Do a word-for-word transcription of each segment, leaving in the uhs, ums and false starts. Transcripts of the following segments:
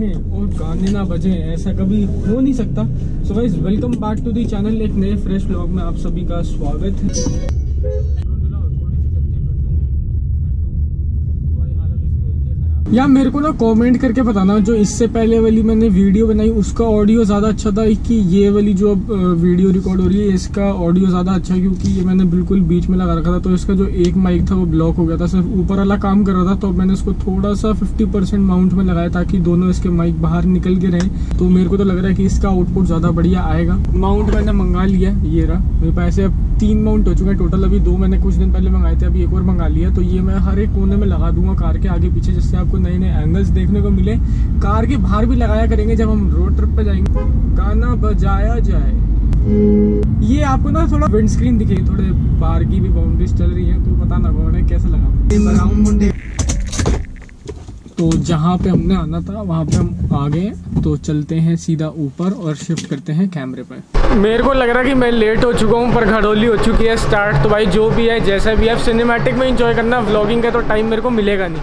बैठे और गाने ना बजे, ऐसा कभी हो नहीं सकता। So guys welcome back to the channel, एक नए फ्रेश व्लॉग में आप सभी का स्वागत है। यार मेरे को ना कमेंट करके बताना, जो इससे पहले वाली मैंने वीडियो बनाई उसका ऑडियो ज़्यादा अच्छा था कि ये वाली जो अब वीडियो रिकॉर्ड हो रही है इसका ऑडियो ज़्यादा अच्छा है, क्योंकि ये मैंने बिल्कुल बीच में लगा रखा था तो इसका जो एक माइक था वो ब्लॉक हो गया था, सिर्फ ऊपर वाला काम कर रहा था। तो मैंने इसको थोड़ा सा फिफ्टी परसेंट माउंट में लगाया ताकि दोनों इसके माइक बाहर निकल के रहें। तो मेरे को तो लग रहा है कि इसका आउटपुट ज़्यादा बढ़िया आएगा। माउंट मैंने मंगा लिया, ये रहा मेरे पास। अब तीन माउंट हो चुके हैं टोटल, अभी दो मैंने कुछ दिन पहले मंगाए थे, अभी एक और मंगा लिया। तो ये मैं हर एक कोने में लगा दूंगा कार के आगे पीछे, जिससे आपको नए नए एंगल्स देखने को मिले। कार के बाहर भी लगाया करेंगे जब हम रोड ट्रिप पे जाएंगे। गाना बजाया जाए, ये आपको ना थोड़ा विंडस्क्रीन दिखेगी, थोड़े बाहर की भी बाउंड्रीज चल रही है तो पता ना कौन है कैसा लगा। तो जहाँ पे हमने आना था वहाँ पे हम आ गए, तो चलते हैं सीधा ऊपर और शिफ्ट करते हैं कैमरे पर। मेरे को लग रहा है कि मैं लेट हो चुका हूँ पर घड़ोली हो चुकी है स्टार्ट। तो भाई जो भी है जैसा भी है सिनेमैटिक में इंजॉय करना, व्लॉगिंग का तो टाइम मेरे को मिलेगा नहीं।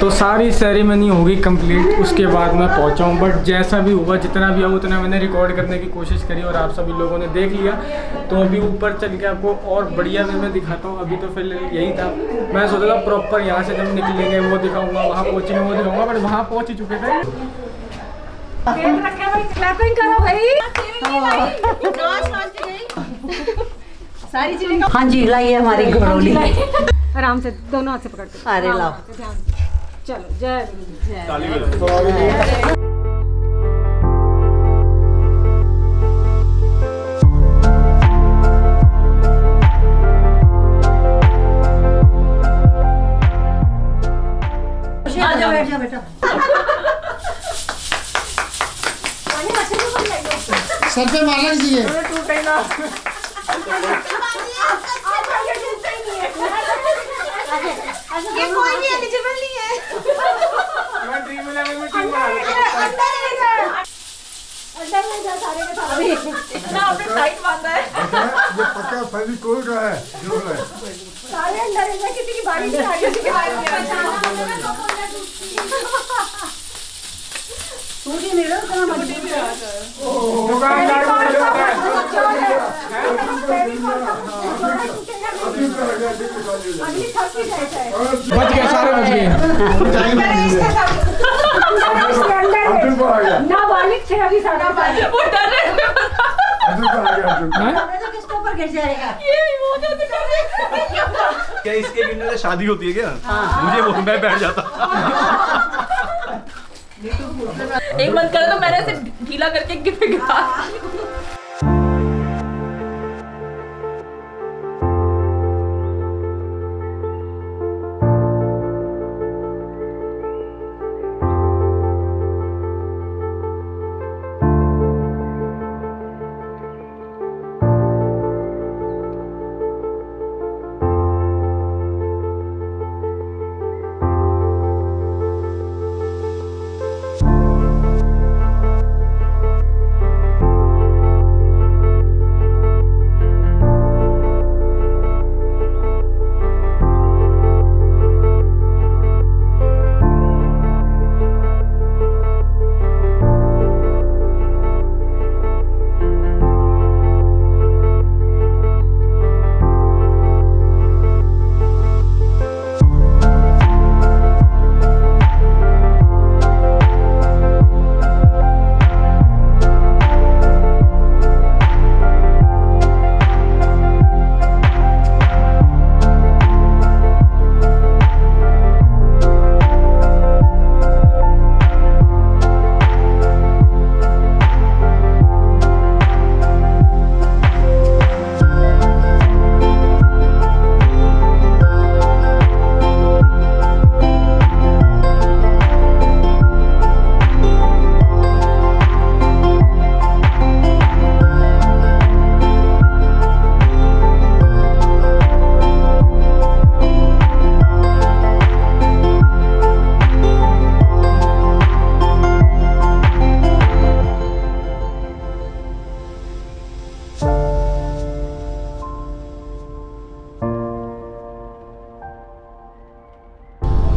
तो सारी सेरेमनी होगी कंप्लीट, उसके बाद मैं पहुंचा हूं। बट जैसा भी हुआ, जितना भी हुआ उतना मैंने रिकॉर्ड करने की कोशिश करी और आप सभी लोगों ने देख लिया। तो अभी ऊपर चल के आपको और बढ़िया वे में दिखाता हूं। अभी तो फिलहाल यही था, मैं सोच रहा प्रॉपर यहाँ से जब निकलेंगे वो दिखाऊंगा, वहाँ पहुँचेंगे वो दिखाऊंगा, बट वहाँ पहुँच ही चुके थे। हाँ जी लाई है हमारी घड़ोली, आराम से दोनों हाथ से पकड़ के। अरे लाओ चलो जय जय। सर पे मारना चाहिए, टूटे ना। ये कोई भी एलिजिबल नहीं है। मैं ड्रीम इलेवन में टीम बना लेता हूं। अंदर ले जा, अंदर ले जा सारे के सारे। इतना आपने टाइट बांधा है, ये पक्का फेविकोल का है जो है। सारे अंदर ले जा, किसी की बारी नहीं आ रही, किसी की बारी नहीं आ रही। मुझे मिलो कहां मत दी रहा सर। ओ गाना गाना है बच गए सारे, बच गए। क्या इसके बिना से शादी होती है क्या? मुझे वो मैं बैठ जाता। एक मन करे तो मैंने ऐसे ढीला करके गिफ्ट गिरा।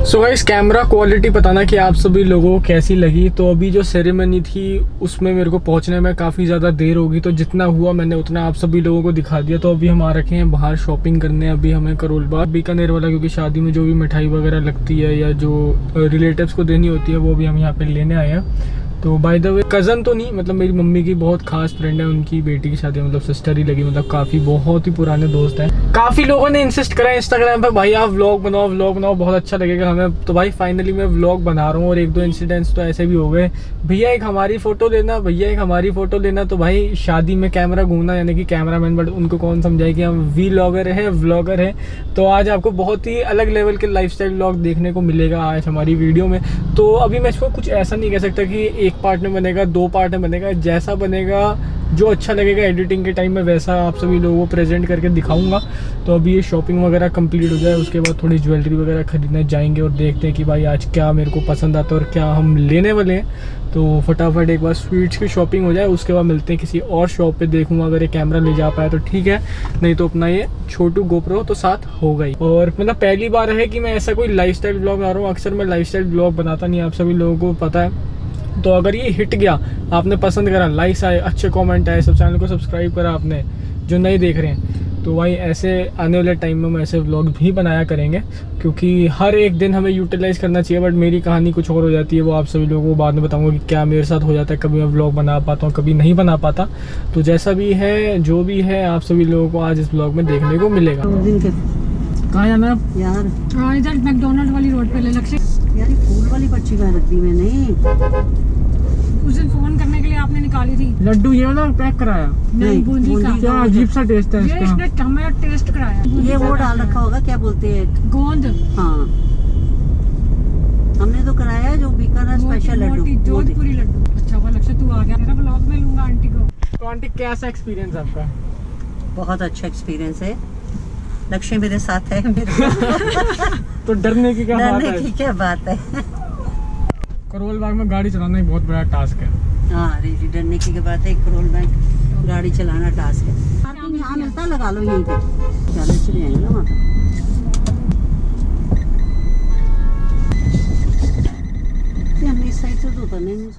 सो गाइस, कैमरा क्वालिटी बताना कि आप सभी लोगों को कैसी लगी। तो अभी जो सेरेमनी थी उसमें मेरे को पहुंचने में काफ़ी ज़्यादा देर होगी, तो जितना हुआ मैंने उतना आप सभी लोगों को दिखा दिया। तो अभी हम आ रखे हैं बाहर शॉपिंग करने। अभी हमें करोल बाग बीकानेर वाला, क्योंकि शादी में जो भी मिठाई वगैरह लगती है या जो रिलेटिव्स को देनी होती है वो भी हम यहाँ पर लेने आए हैं। तो बाय द वे कज़न तो नहीं, मतलब मेरी मम्मी की बहुत खास फ्रेंड है, उनकी बेटी की शादी, मतलब सिस्टर ही लगी, मतलब काफ़ी बहुत ही पुराने दोस्त हैं। काफ़ी लोगों ने इंसिस्ट करा है इंस्टाग्राम पर, भाई आप व्लॉग बनाओ व्लॉग बनाओ बहुत अच्छा लगेगा हमें। तो भाई फाइनली मैं व्लॉग बना रहा हूँ। और एक दो इंसिडेंट्स तो ऐसे भी हो गए, भैया एक हमारी फ़ोटो लेना, भैया एक हमारी फ़ोटो लेना। तो भाई शादी में कैमरा घूमना, यानी कि कैमरा मैन, बट उनको कौन समझाए कि हम वी व्लॉगर हैं, व्लॉगर हैं। तो आज आपको बहुत ही अलग लेवल के लाइफ स्टाइल व्लॉग देखने को मिलेगा आज हमारी वीडियो में। तो अभी मैं इसको कुछ ऐसा नहीं कह सकता कि एक पार्ट में बनेगा, दो पार्ट में बनेगा। जैसा बनेगा, जो अच्छा लगेगा एडिटिंग के टाइम में, वैसा आप सभी लोगों को प्रेजेंट करके दिखाऊंगा। तो अभी ये शॉपिंग वगैरह कंप्लीट हो जाए, उसके बाद थोड़ी ज्वेलरी वगैरह खरीदने जाएंगे और देखते हैं कि भाई आज क्या मेरे को पसंद आता है और क्या हम लेने वाले हैं। तो फटाफट एक बार स्वीट्स की शॉपिंग हो जाए, उसके बाद मिलते हैं किसी और शॉप पर। देखूँगा अगर ये कैमरा ले जा पाया तो ठीक है, नहीं तो अपना ये छोटू गोप्रो तो साथ होगा ही। और मतलब पहली बार है कि मैं ऐसा कोई लाइफ स्टाइल व्लॉग बना रहा हूँ, अक्सर मैं लाइफ स्टाइल व्लॉग बनाता नहीं, आप सभी लोगों को पता है। तो अगर ये हिट गया, आपने पसंद करा, लाइक्स आए, अच्छे कमेंट आए, सब चैनल को सब्सक्राइब करा आपने जो नहीं देख रहे हैं, तो भाई ऐसे आने वाले टाइम में हम ऐसे व्लॉग भी बनाया करेंगे, क्योंकि हर एक दिन हमें यूटिलाइज़ करना चाहिए। बट मेरी कहानी कुछ और हो जाती है, वो आप सभी लोगों को बाद में बताऊंगा कि क्या मेरे साथ हो जाता है। कभी मैं व्लॉग बना पाता हूँ, कभी नहीं बना पाता। तो जैसा भी है, जो भी है, आप सभी लोगों को आज इस व्लॉग में देखने को मिलेगा। कहाँ जाना है आप यार? इधर मैकडोनल्ड वाली रोड पे ले लक्ष्य यार, ये फूल वाली पर्ची कहाँ रख दी मैंने? उस दिन फोन करने के लिए आपने निकाली थी। लड्डू ये वाला पैक कराया? नहीं, बूंदी का। क्या अजीब सा टेस्ट है इसका। ये इसने हमें टेस्ट कराया। ये वो डाल रखा होगा, क्या बोलते हैं, गोंद। हाँ, हमने तो कराया जो बीकानेर स्पेशल लड्डू, जोधपुरी लड्डू। अच्छा हुआ लक्ष्य तू आ गया, मेरा ब्लॉग में लूंगा आंटी को। तो आंटी कैसा एक्सपीरियंस आपका? बहुत अच्छा एक्सपीरियंस है, लक्ष्मी मेरे साथ है मेरे। तो डरने की क्या बात है, डरने की क्या बात है। करोल बाग में गाड़ी चलाना ही बहुत बड़ा टास्क है। हाँ, डरने की क्या बात है, करोल बाग गाड़ी चलाना टास्क है। पार्किंग यहाँ मिलता, लगा लो यहीं पे, चलो चले आएंगे ना वहाँ। हमने इस साइड से तो उतरने नहीं।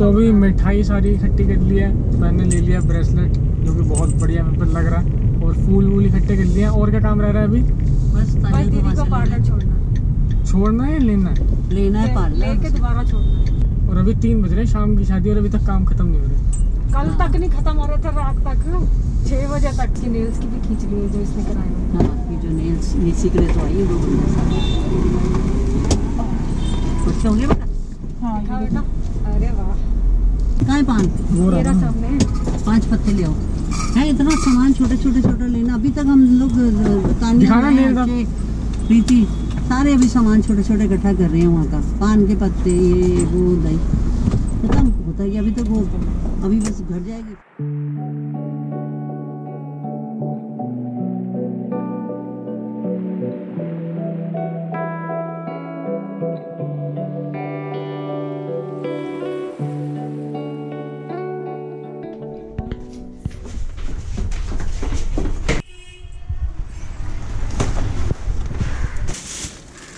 तो अभी मिठाई सारी इकट्ठी कर ली है मैंने, ले लिया ब्रेसलेट जो कि बहुत बढ़िया मेरे पर लग रहा है, और फूल वूल इकट्ठे कर लिए हैं। और क्या काम रह रहा है अभी? बस दीदी को पार्लर छोड़ना। छोड़ना है, लेना है, लेना है पार्लर, लेके दोबारा छोड़ना है। और अभी तीन बज रहे हैं शाम की शादी, और अभी तक काम खत्म नहीं हो रहा। कल तक नहीं खत्म हो रहा था, रात तक छः बजे तक। नेल्स की भी खींच ली है जो इसने कराई है। हाँ बेटा, अरे वाह, कहाँ पान? मेरा सामने पांच पत्ते ले आओ। है इतना सामान छोटे छोटे छोटे लेना। अभी तक हम लोग प्रीति सारे अभी सामान छोटे छोटे इकट्ठा कर रहे हैं वहाँ का, पान के पत्ते ये वो दही खत्म होता है अभी तक वो, अभी बस घर जाएगी।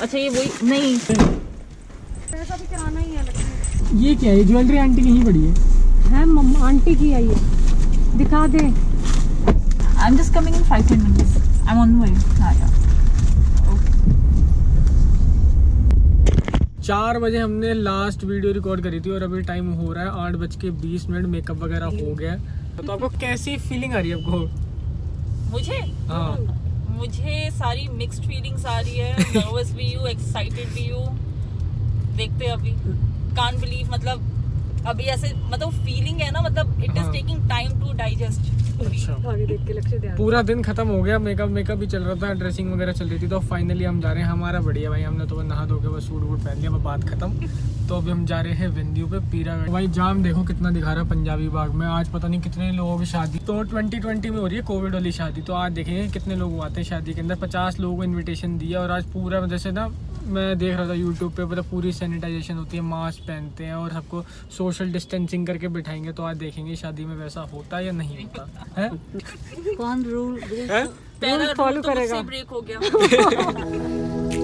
अच्छा ये वही नहीं, पैसा भी कराना ही है। ये क्या है, ज्वेलरी आंटी कहीं पड़ी है? है मम्मा, आंटी की है ये, दिखा दे। I am just coming in five ten minutes, I am on the way. चार बजे हमने लास्ट वीडियो रिकॉर्ड करी थी और अभी टाइम हो रहा है आठ बज के बीस मिनट। मेकअप वगैरह हो गया। तो आपको कैसी फीलिंग आ रही है आपको? मुझे हाँ, मुझे सारी मिक्स्ड फीलिंग्स आ रही है। नर्वस भी हूँ, एक्साइटेड भी हूँ, देखते हैं अभी, कांट बिलीव, मतलब अभी ऐसे मतलब फीलिंग है ना, मतलब it is taking time to digest. पूरा दिन खत्म हो गया, मेकअप मेकअप भी चल रहा था, ड्रेसिंग वगैरह चल रही थी, तो फाइनली हम जा रहे हैं। हमारा बढ़िया भाई, हमने तो नहा धो के बस सूट वूट पहन लिया, बस बात खत्म। तो अभी हम जा रहे हैं विंध्यू पे पीरागढ़। भाई जाम देखो कितना दिखा रहा है पंजाबी बाग में। आज पता नहीं कितने लोगों की शादी, तो ट्वेंटी ट्वेंटी में हो रही है कोविड वाली शादी, तो आज देखेंगे कितने लोग आते हैं शादी के अंदर। पचास लोगों को इन्विटेशन दिया, और आज पूरा जैसे ना मैं देख रहा था यूट्यूब पे, मतलब पूरी सैनिटाइजेशन होती है, मास्क पहनते हैं और सबको सोशल डिस्टेंसिंग करके बिठाएंगे। तो आज देखेंगे शादी में वैसा होता या नहीं होता है। कौन रूल रूल फॉलो करेगा। ब्रेक हो गया।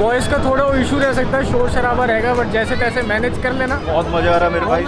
वॉइस का थोड़ा वो इशू रह सकता है, शोर शराबा रहेगा, बट जैसे तैसे मैनेज कर लेना। बहुत मजा आ रहा है मेरे भाई।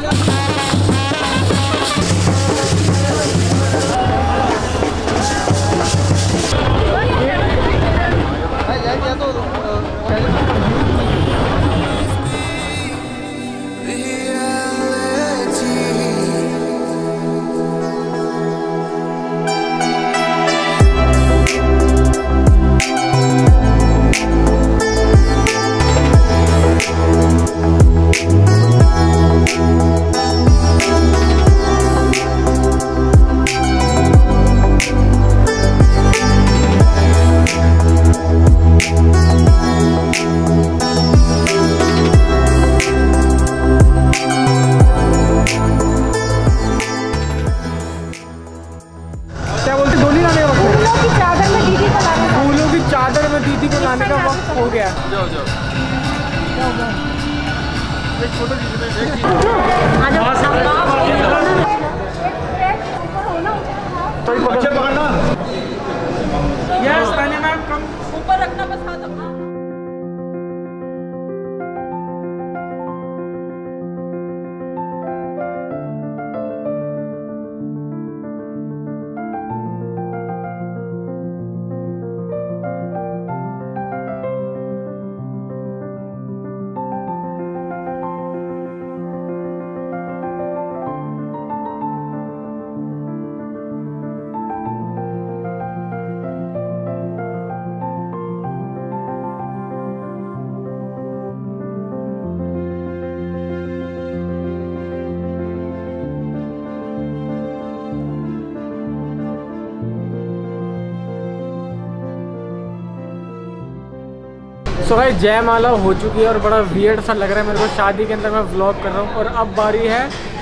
तो भाई जयमाला हो चुकी है और बड़ा वियर्ड सा लग रहा है मेरे को। शादी के अंदर मैं व्लॉग कर रहा हूँ और अब बारी है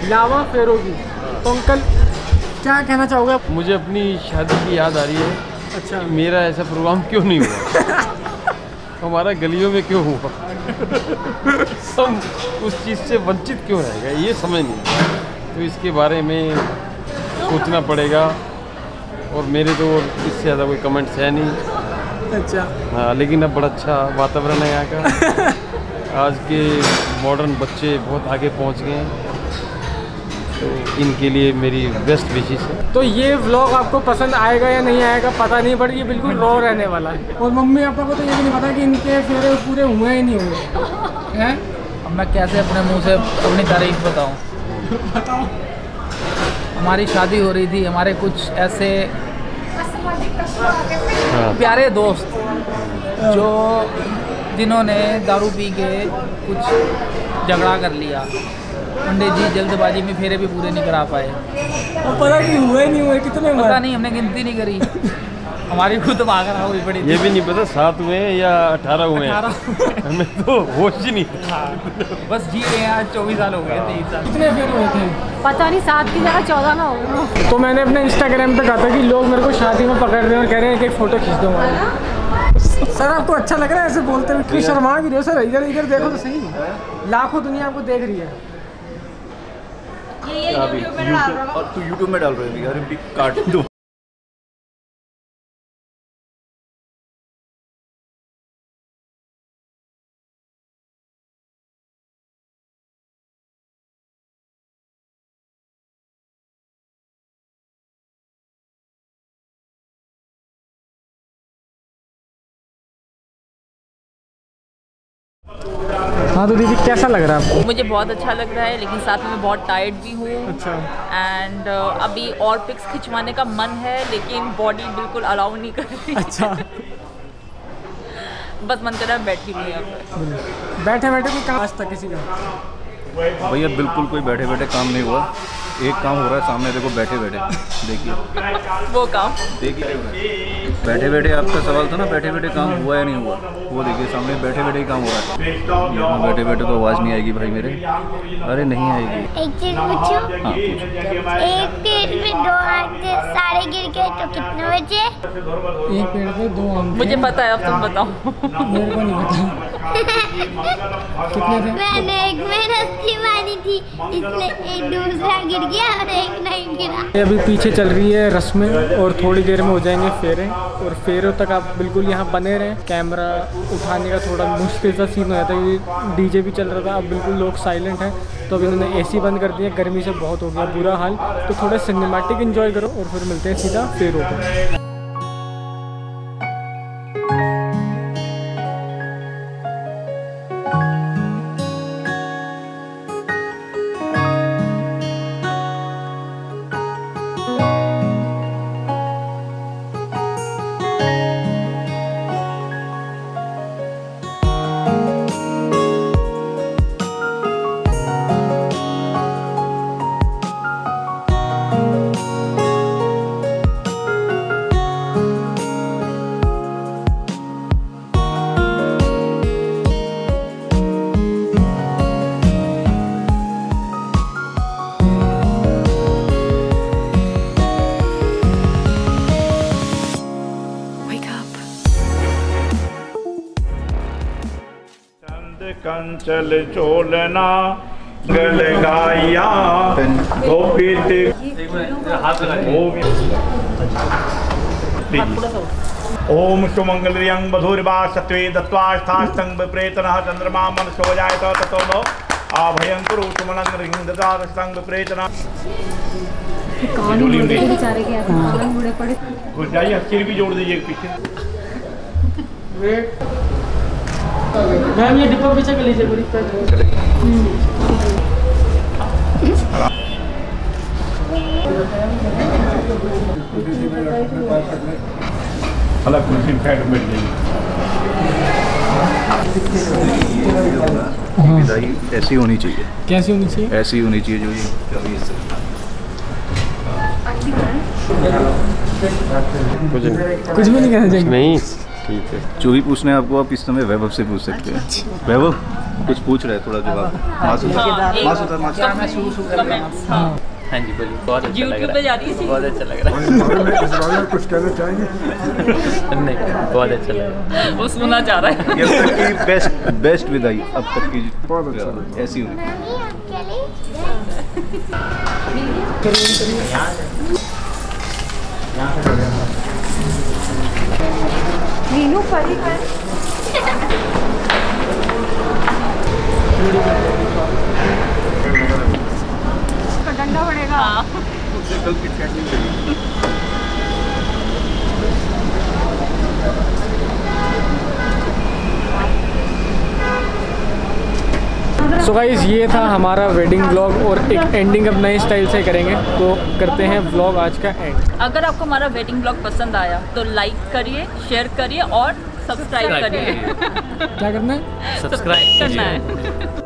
लावा फेरों की। तो अंकल क्या कहना चाहोगे आप? मुझे अपनी शादी की याद आ रही है। अच्छा, मेरा ऐसा प्रोग्राम क्यों नहीं हुआ? हमारा गलियों में क्यों हुआ? हम उस चीज़ से वंचित क्यों रह गए, ये समझ नहीं। तो इसके बारे में सोचना पड़ेगा, और मेरे तो इससे ज़्यादा कोई कमेंट्स है नहीं। अच्छा हाँ, लेकिन अब बड़ा अच्छा वातावरण है यहाँ का। आज के मॉडर्न बच्चे बहुत आगे पहुँच गए हैं, तो इनके लिए मेरी बेस्ट विशेष है। तो ये व्लॉग आपको पसंद आएगा या नहीं आएगा पता नहीं, बट ये बिल्कुल रॉ रहने वाला है। और मम्मी पापा को तो ये भी नहीं पता कि इनके फेरे पूरे हुए ही नहीं हुए हैं। अब मैं कैसे अपने मुँह से अपनी तारीफ बताऊँ? बताओ। हमारी शादी हो रही थी, हमारे कुछ ऐसे प्यारे दोस्त जो जिन्होंने दारू पी के कुछ झगड़ा कर लिया, पंडित जी जल्दबाजी में फेरे भी पूरे नहीं करा पाए। पता नहीं हुए नहीं हुए कितने, पता नहीं, हमने गिनती नहीं करी। हमारी खुद भागना हुई पड़ी, ये भी नहीं पता सात हुए या अठारह हुए। हमें तो होश ही नहीं। हाँ। बस जी रहे हैं, आज चौबीस साल हो गए, तेईस साल। कितने फेरे हुए थे पता नहीं, सात की जगह चौदह ना हो। तो मैंने अपने इंस्टाग्राम पे कहा था कि लोग मेरे को शादी में पकड़ रहे हैं और कह रहे हैं कि एक फ़ोटो खींच दो। सर आपको अच्छा लग रहा है ऐसे बोलते हुए? कि शर्मा भी रहे हो सर, इधर इधर देखो तो सही, लाखों दुनिया आपको देख रही है। और तू यूट्यूब में डाल रहे हो अरे काट दो। हाँ तो दीदी कैसा लग रहा है? मुझे बहुत अच्छा लग रहा है लेकिन साथ में मैं बहुत टायर्ड भी हूँ। अच्छा। एंड uh, अभी और पिक्स खिंचवाने का मन है लेकिन बॉडी बिल्कुल अलाउ नहीं कर रही। अच्छा। बस मन कर रहा है बैठ ही नहीं अब। बैठे बैठे कोई काम आज तक किसी का भैया बिल्कुल कोई बैठे बैठे काम नहीं हुआ। एक काम हो रहा है सामने देखो बैठे बैठे देखिए वो काम देखिए बैठे बैठे आपका सवाल था ना बैठे बैठे काम हुआ या नहीं हुआ वो देखिए सामने बैठे बैठे ही काम हो रहा है। बैठे बैठे तो आवाज़ नहीं आएगी भाई मेरे अरे नहीं आएगी। एक चीज पूछूं? हाँ पूछो। एक पेड़ में दो आम थे सारे गिर गए तो कितने बचे? एक पेड़ में दो आम मुझे पता है अब तुम बताओ। मेरे को नहीं पता। मैंने एक में रस्सी मारी थी इसलिए एक दूसरा गिर गया और एक नहीं गिरा। अभी पीछे चल रही है रस्में और थोड़ी देर में हो जाएंगे फेरे और फेरों तक आप बिल्कुल यहाँ बने रहें। कैमरा उठाने का थोड़ा मुश्किल सा सीन हो जाता है क्योंकि डीजे भी चल रहा था अब बिल्कुल लोग साइलेंट हैं तो अभी उन्होंने एसी बंद कर दिया गर्मी से बहुत हो गया बुरा हाल। तो थोड़ा सिनेमैटिक एंजॉय करो और फिर मिलते हैं सीधा फेरों पर। कंचल चोलना गल गाया गोपी ओम सुमंगल रियंग बधुर्वा सत्वे दत्वास्थास्तंग विप्रेतनः चंद्रमा मनसो जायत ततो नो अभयं कुरु सुमनं रिंगदारस्तंग विप्रेतनः। सिर भी जोड़ दीजिए पीछे मैम ये डिब्बा पीछे कर लीजिए पूरी पैक। अलग कुर्सी फैट बैठ जाएगी। ऐसी होनी चाहिए। कैसी होनी चाहिए? ऐसी होनी चाहिए जो ये कुछ भी नहीं कहना चाहिए। नहीं ठीक है जो भी पूछना है आपको आप इस समय वैभव से पूछ सकते हैं। वैभव कुछ पूछ रहे हैं थोड़ा जवाब। हाँ जी बोलिए। बहुत अच्छा लग रहा है बहुत अच्छा लग रहा है। कुछ कहना चाहेंगे? नहीं बहुत अच्छा लग रहा है वो सुना चाह रहा है। बेस्ट बेस्ट विदाई अब तक की बहुत अच्छा ऐसी हुई मीनू परी है। इसका डंडा पड़ेगा। उससे कल किटकैट नहीं चलेगी। सो गाइस ये था हमारा वेडिंग व्लॉग और एक एंडिंग अब नए स्टाइल से करेंगे तो करते हैं व्लॉग आज का एंड। अगर आपको हमारा वेडिंग व्लॉग पसंद आया तो लाइक करिए शेयर करिए और सब्सक्राइब करिए। क्या करना है? सब्सक्राइब करना है।